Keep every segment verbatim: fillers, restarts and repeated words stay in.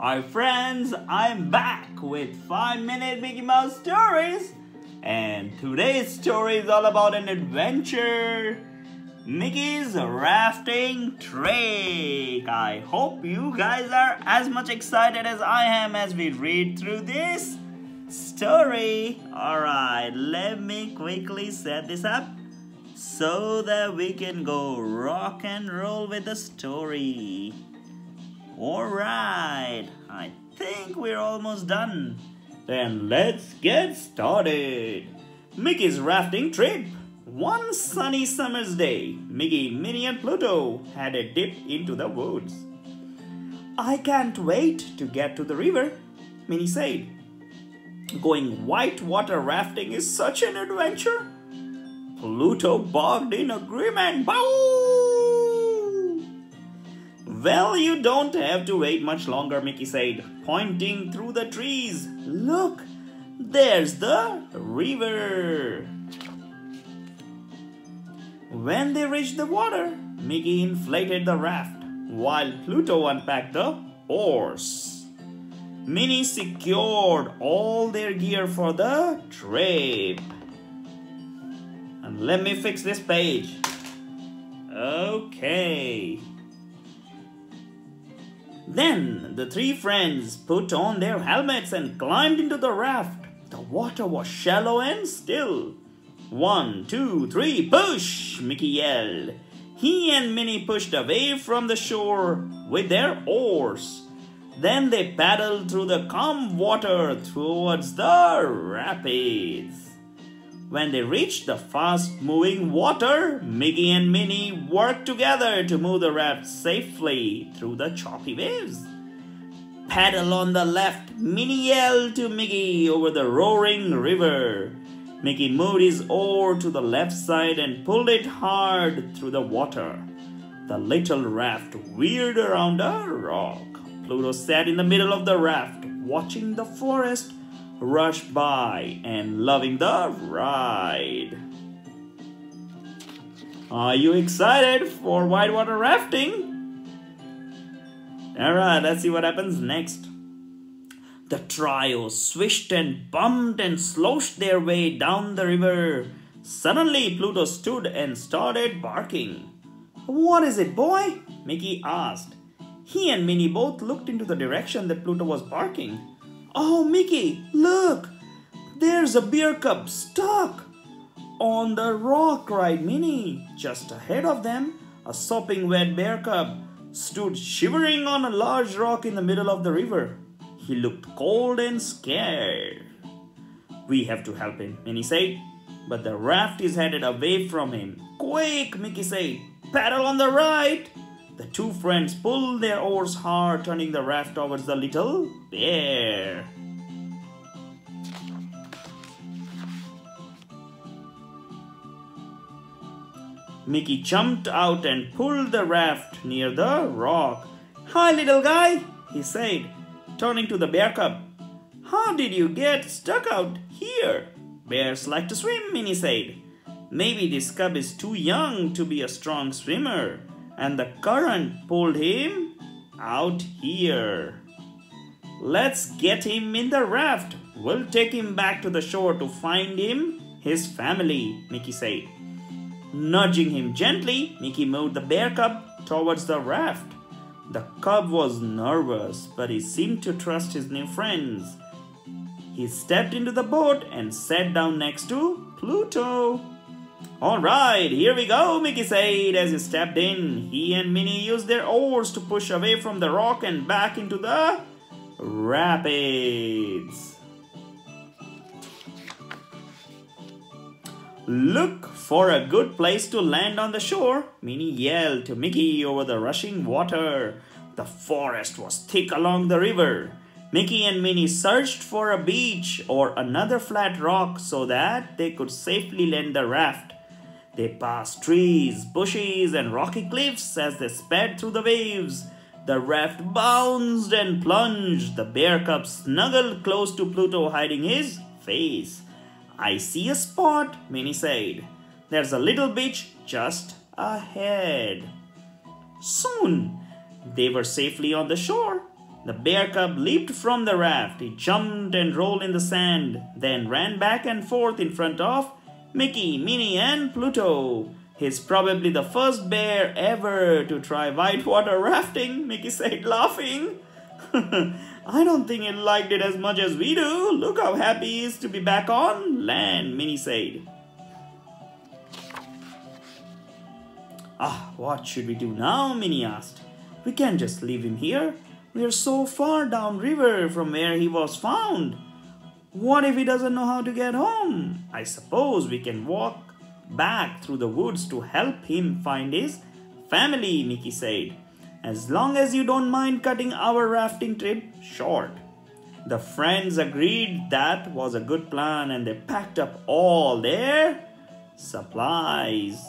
Hi friends, I'm back with five minute Mickey Mouse stories, and today's story is all about an adventure, Mickey's rafting trick. I hope you guys are as much excited as I am as we read through this story. Alright, let me quickly set this up so that we can go rock and roll with the story. Alright, I think we're almost done. Then let's get started. Mickey's rafting trip. One sunny summer's day, Mickey, Minnie and Pluto had a dip into the woods. "I can't wait to get to the river," Minnie said. "Going whitewater rafting is such an adventure." Pluto barked in agreement. "Bow!" "Well, you don't have to wait much longer," Mickey said, pointing through the trees. "Look, there's the river." When they reached the water, Mickey inflated the raft while Pluto unpacked the oars. Minnie secured all their gear for the trip. And let me fix this page. Okay. Then the three friends put on their helmets and climbed into the raft. The water was shallow and still. "One, two, three, push!" Mickey yelled. He and Minnie pushed away from the shore with their oars. Then they paddled through the calm water towards the rapids. When they reached the fast-moving water, Mickey and Minnie worked together to move the raft safely through the choppy waves. "Paddle on the left," Minnie yelled to Mickey over the roaring river. Mickey moved his oar to the left side and pulled it hard through the water. The little raft veered around a rock. Pluto sat in the middle of the raft, watching the forest rush by and loving the ride. Are you excited for whitewater rafting? Alright, let's see what happens next. The trio swished and bumped and sloshed their way down the river. Suddenly, Pluto stood and started barking. "What is it, boy?" Mickey asked. He and Minnie both looked into the direction that Pluto was barking. "Oh, Mickey, look! There's a beer cub stuck on the rock," cried Minnie. Just ahead of them, a sopping wet beer cub stood shivering on a large rock in the middle of the river. He looked cold and scared. "We have to help him," Minnie said. But the raft is headed away from him. "Quick," Mickey said. "Paddle on the right." The two friends pulled their oars hard, turning the raft towards the little bear. Mickey jumped out and pulled the raft near the rock. "Hi, little guy," he said, turning to the bear cub. "How did you get stuck out here?" "Bears like to swim," Minnie said. "Maybe this cub is too young to be a strong swimmer, and the current pulled him out here. Let's get him in the raft. We'll take him back to the shore to find him his family," Mickey said. Nudging him gently, Mickey moved the bear cub towards the raft. The cub was nervous, but he seemed to trust his new friends. He stepped into the boat and sat down next to Pluto. "Alright, here we go," Mickey said as he stepped in. He and Minnie used their oars to push away from the rock and back into the rapids. "Look for a good place to land on the shore," Minnie yelled to Mickey over the rushing water. The forest was thick along the river. Mickey and Minnie searched for a beach or another flat rock so that they could safely land the raft. They passed trees, bushes, and rocky cliffs as they sped through the waves. The raft bounced and plunged. The bear cub snuggled close to Pluto, hiding his face. "I see a spot," Minnie said. "There's a little beach just ahead." Soon, they were safely on the shore. The bear cub leaped from the raft. He jumped and rolled in the sand, then ran back and forth in front of Mickey, Minnie, and Pluto. He's probably the first bear ever to try whitewater rafting, Mickey said, laughing. I don't think he liked it as much as we do. Look how happy he is to be back on land, Minnie said. Ah, what should we do now, Minnie asked. We can't just leave him here. We are so far downriver from where he was found. What if he doesn't know how to get home? I suppose we can walk back through the woods to help him find his family, Mickey said. As long as you don't mind cutting our rafting trip short. The friends agreed that was a good plan and they packed up all their supplies.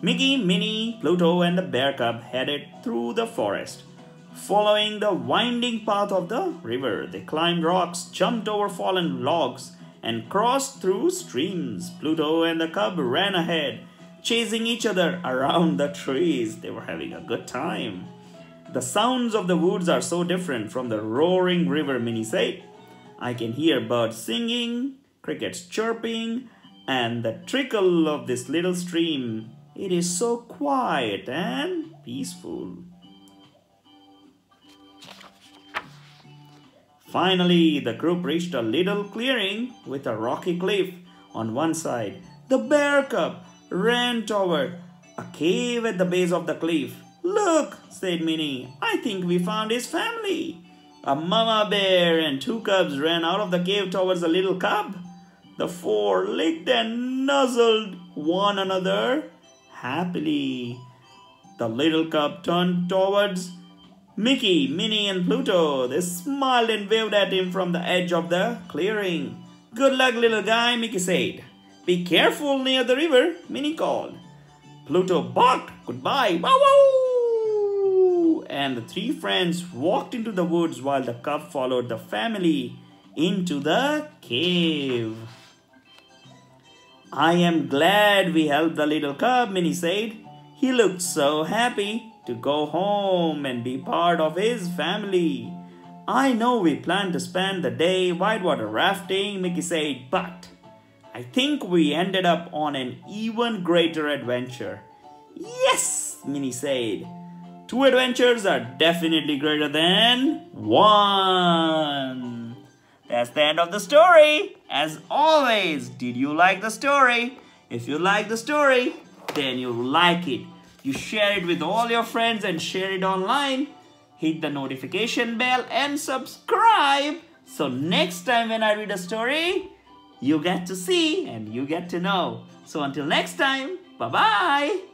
Mickey, Minnie, Pluto, and the bear cub headed through the forest. Following the winding path of the river, they climbed rocks, jumped over fallen logs, and crossed through streams. Pluto and the cub ran ahead, chasing each other around the trees. They were having a good time. The sounds of the woods are so different from the roaring river, Minnie said. I can hear birds singing, crickets chirping, and the trickle of this little stream. It is so quiet and peaceful. Finally, the group reached a little clearing with a rocky cliff on one side. The bear cub ran toward a cave at the base of the cliff. Look, said Minnie, I think we found his family. A mama bear and two cubs ran out of the cave towards the little cub. The four licked and nuzzled one another happily. The little cub turned towards Mickey, Minnie, and Pluto. They smiled and waved at him from the edge of the clearing. Good luck, little guy, Mickey said. Be careful near the river, Minnie called. Pluto barked goodbye, wow, wow! And the three friends walked into the woods while the cub followed the family into the cave. I am glad we helped the little cub, Minnie said. He looked so happy to go home and be part of his family. I know we plan to spend the day whitewater rafting, Mickey said, but I think we ended up on an even greater adventure. Yes, Minnie said. Two adventures are definitely greater than one. That's the end of the story. As always, did you like the story? If you like the story, then you like it. You share it with all your friends and share it online. Hit the notification bell and subscribe. So next time when I read a story, you get to see and you get to know. So until next time, bye-bye.